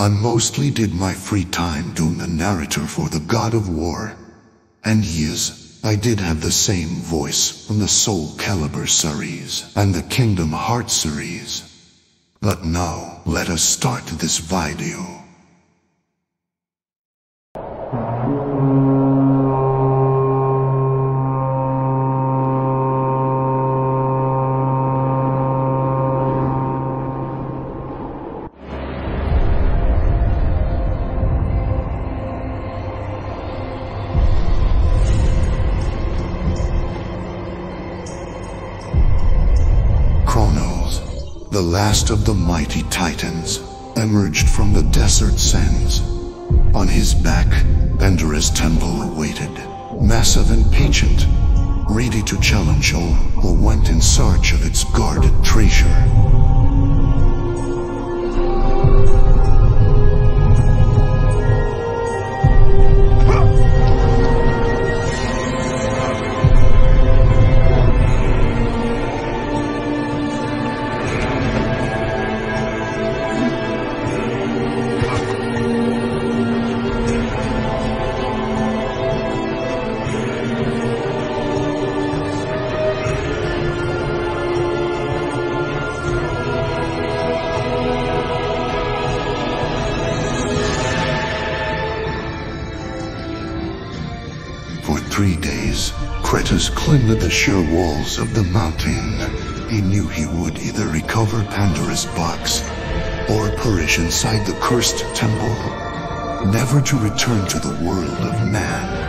I mostly did my free time doing the narrator for the God of War. And yes, I did have the same voice from the Soul Calibur series and the Kingdom Hearts series. But now, let us start this video. The last of the mighty titans emerged from the desert sands. On his back, Enderis' temple awaited, massive and patient, ready to challenge all who went in search of its guarded treasure. Kretos climbed the sheer walls of the mountain. He knew he would either recover Pandora's box or perish inside the cursed temple, never to return to the world of man.